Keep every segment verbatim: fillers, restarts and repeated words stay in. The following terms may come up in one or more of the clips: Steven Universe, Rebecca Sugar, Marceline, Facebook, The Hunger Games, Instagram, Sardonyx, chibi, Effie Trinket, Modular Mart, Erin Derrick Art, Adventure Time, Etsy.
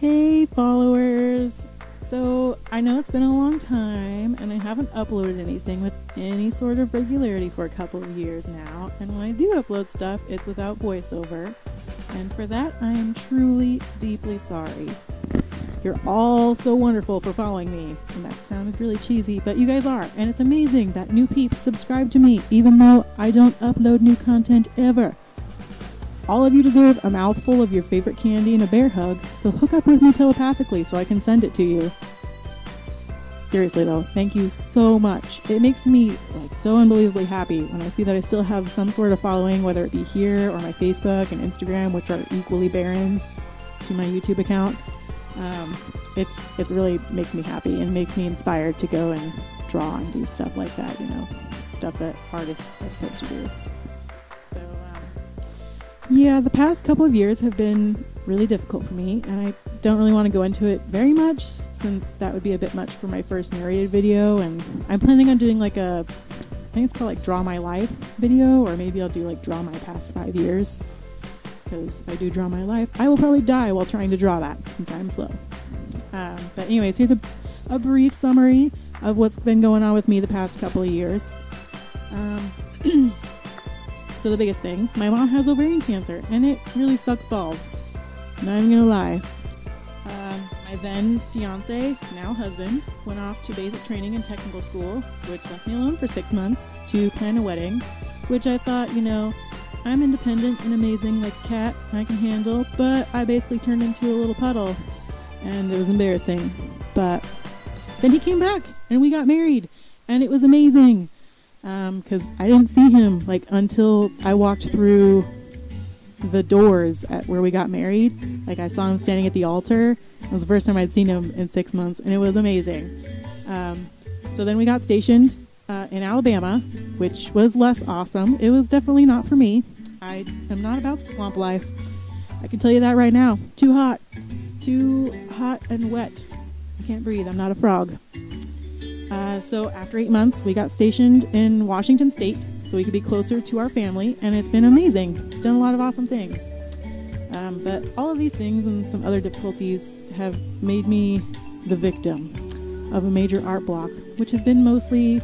Hey followers! So I know it's been a long time and I haven't uploaded anything with any sort of regularity for a couple of years now, and when I do upload stuff it's without voiceover, and for that I am truly deeply sorry. You're all so wonderful for following me, and that sounded really cheesy, but you guys are, and it's amazing that new peeps subscribe to me even though I don't upload new content ever. All of you deserve a mouthful of your favorite candy and a bear hug, so hook up with me telepathically so I can send it to you. Seriously though, thank you so much. It makes me like so unbelievably happy when I see that I still have some sort of following, whether it be here or my Facebook and Instagram, which are equally barren to my YouTube account. Um, it's it really makes me happy and makes me inspired to go and draw and do stuff like that, you know, stuff that artists are supposed to do. Yeah, the past couple of years have been really difficult for me, and I don't really want to go into it very much since that would be a bit much for my first narrated video, and I'm planning on doing like a, I think it's called like Draw My Life video, or maybe I'll do like Draw My Past Five Years, because if I do Draw My Life, I will probably die while trying to draw that since I'm slow. Um, but anyways, here's a, a brief summary of what's been going on with me the past couple of years. Um... So the biggest thing, my mom has ovarian cancer, and it really sucks balls. Not even gonna lie. Um, my then fiance, now husband, went off to basic training and technical school, which left me alone for six months to plan a wedding, which I thought, you know, I'm independent and amazing like a cat, and I can handle, but I basically turned into a little puddle, and it was embarrassing. But then he came back, and we got married, and it was amazing. Because um, I didn't see him like until I walked through the doors at where we got married. Like I saw him standing at the altar. It was the first time I'd seen him in six months, and it was amazing. Um, so then we got stationed uh, in Alabama, which was less awesome. It was definitely not for me. I am not about the swamp life. I can tell you that right now. Too hot, too hot and wet. I can't breathe. I'm not a frog. Uh, so after eight months, we got stationed in Washington State so we could be closer to our family, and it's been amazing. Done a lot of awesome things. Um, but all of these things and some other difficulties have made me the victim of a major art block, which has been mostly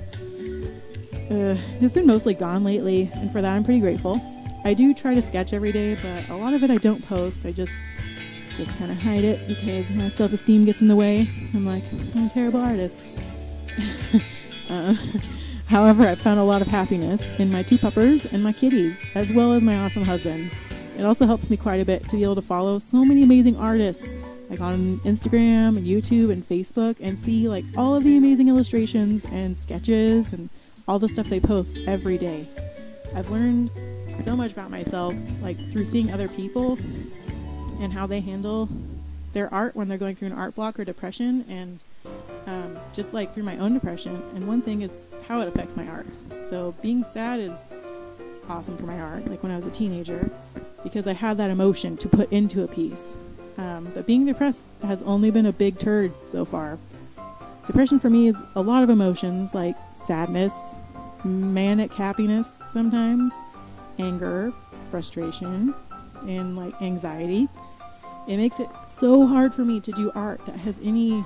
uh, has been mostly gone lately, and for that I'm pretty grateful. I do try to sketch every day, but a lot of it I don't post. I just just kind of hide it because my self-esteem gets in the way. I'm like, I'm a terrible artist. uh, however, I found a lot of happiness in my two puppers and my kitties, as well as my awesome husband. It also helps me quite a bit to be able to follow so many amazing artists, like on Instagram and YouTube and Facebook, and see like all of the amazing illustrations and sketches and all the stuff they post every day. I've learned so much about myself, like through seeing other people and how they handle their art when they're going through an art block or depression, and Um, just like through my own depression. And one thing is how it affects my art. So being sad is awesome for my art, like when I was a teenager, because I had that emotion to put into a piece. Um, but being depressed has only been a big turd so far. Depression for me is a lot of emotions like sadness, manic happiness sometimes, anger, frustration, and like anxiety. It makes it so hard for me to do art that has any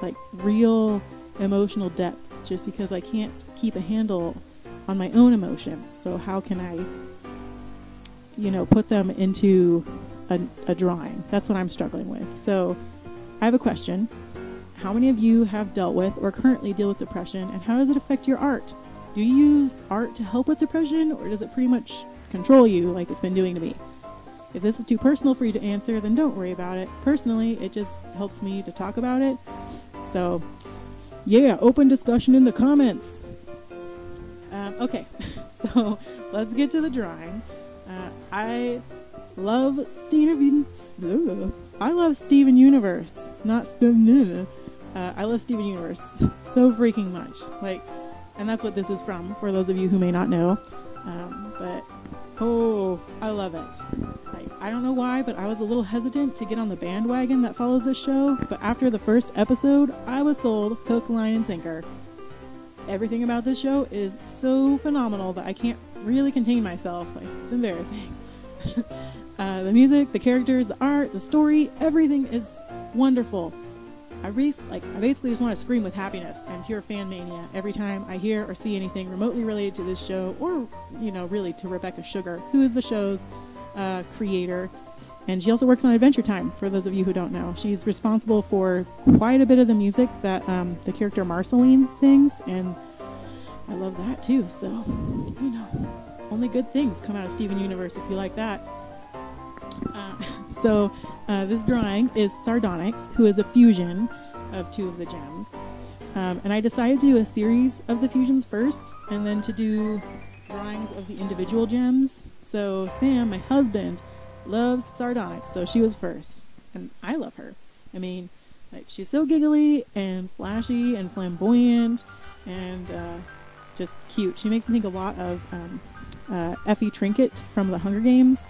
like real emotional depth, just because I can't keep a handle on my own emotions. So how can I, you know, put them into a, a drawing? That's what I'm struggling with. So I have a question. How many of you have dealt with or currently deal with depression, and how does it affect your art? Do you use art to help with depression, or does it pretty much control you like it's been doing to me? If this is too personal for you to answer, then don't worry about it. Personally, it just helps me to talk about it. So, yeah, open discussion in the comments. Um, okay, so let's get to the drawing. Uh, I love Steven. I love Steven Universe, not Steven. Uh, I love Steven Universe so freaking much. Like, and that's what this is from. For those of you who may not know, um, but oh, I love it. I don't know why, but I was a little hesitant to get on the bandwagon that follows this show, but after the first episode, I was sold hook, line, and sinker. Everything about this show is so phenomenal that I can't really contain myself. Like, it's embarrassing. Uh, the music, the characters, the art, the story, everything is wonderful. I, re like, I basically just want to scream with happiness and pure fan mania every time I hear or see anything remotely related to this show, or, you know, really to Rebecca Sugar, who is the show's uh, creator. And she also works on Adventure Time, for those of you who don't know. She's responsible for quite a bit of the music that um, the character Marceline sings, and I love that too. So, you know, only good things come out of Steven Universe if you like that. Uh, so uh, this drawing is Sardonyx, who is a fusion of two of the gems. Um, and I decided to do a series of the fusions first, and then to do drawings of the individual gems. So Sam, my husband, loves Sardonyx, so she was first. And I love her. I mean, like, she's so giggly and flashy and flamboyant and uh, just cute. She makes me think a lot of um, uh, Effie Trinket from The Hunger Games.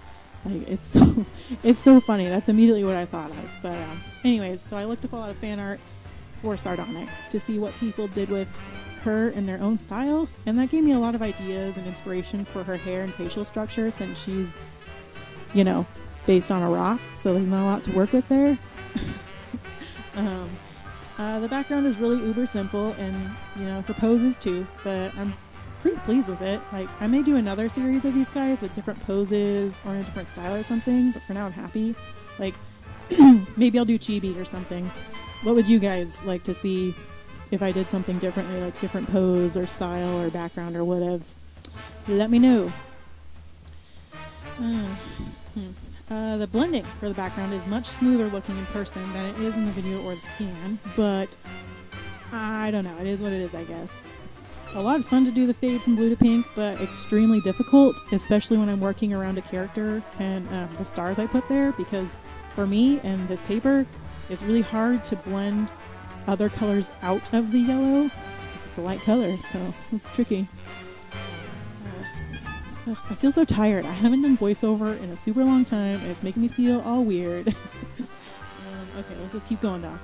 Like, it's so, it's so funny. That's immediately what I thought of. But uh, anyways, so I looked up a lot of fan art for Sardonyx to see what people did with her in their own style, and that gave me a lot of ideas and inspiration for her hair and facial structure, since she's, you know, based on a rock, so there's not a lot to work with there. um, uh, the background is really uber simple, and, you know, her poses too, but I'm pretty pleased with it. Like, I may do another series of these guys with different poses or in a different style or something, but for now I'm happy. Like, maybe I'll do chibi or something. What would you guys like to see if I did something differently, like different pose or style or background or whatevs? Let me know. Uh, hmm. uh, the blending for the background is much smoother looking in person than it is in the video or the scan, but I don't know. It is what it is, I guess. A lot of fun to do the fade from blue to pink, but extremely difficult, especially when I'm working around a character and um, the stars I put there, because for me and this paper, it's really hard to blend other colors out of the yellow, because it's a light color, so it's tricky. Uh, I feel so tired. I haven't done voiceover in a super long time, and it's making me feel all weird. um, okay, let's just keep going, Doc.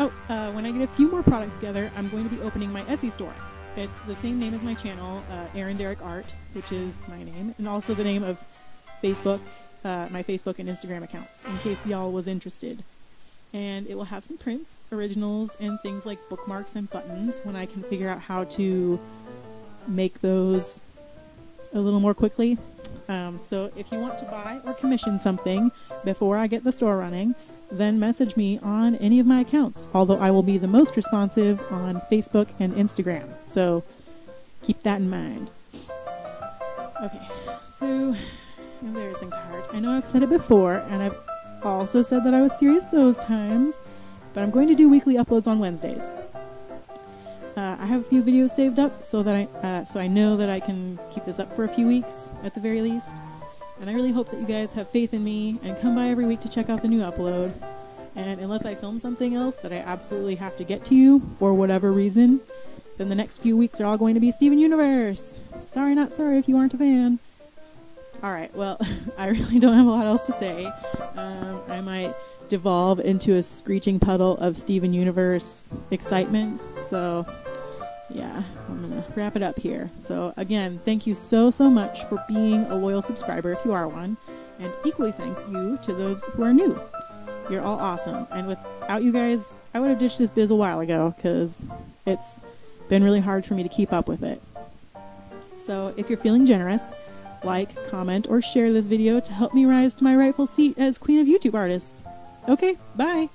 Oh, uh, when I get a few more products together, I'm going to be opening my Etsy store. It's the same name as my channel, uh, Erin Derrick Art, which is my name, and also the name of Facebook, uh, my Facebook and Instagram accounts, in case y'all was interested. And it will have some prints, originals, and things like bookmarks and buttons when I can figure out how to make those a little more quickly. Um, so if you want to buy or commission something before I get the store running, then message me on any of my accounts, although I will be the most responsive on Facebook and Instagram, so keep that in mind. Okay, so there's the card. I know I've said it before, and I've also said that I was serious those times, but I'm going to do weekly uploads on Wednesdays. Uh, I have a few videos saved up so that I, uh, so I know that I can keep this up for a few weeks at the very least. And I really hope that you guys have faith in me and come by every week to check out the new upload. And unless I film something else that I absolutely have to get to you for whatever reason, then the next few weeks are all going to be Steven Universe. Sorry, not sorry if you aren't a fan. Alright, well, I really don't have a lot else to say. Um, I might devolve into a screeching puddle of Steven Universe excitement, so yeah, I'm gonna wrap it up here. So again, thank you so, so much for being a loyal subscriber, if you are one, and equally thank you to those who are new. You're all awesome, and without you guys, I would have ditched this biz a while ago, because it's been really hard for me to keep up with it. So if you're feeling generous, like, comment, or share this video to help me rise to my rightful seat as Queen of YouTube Artists. Okay, bye!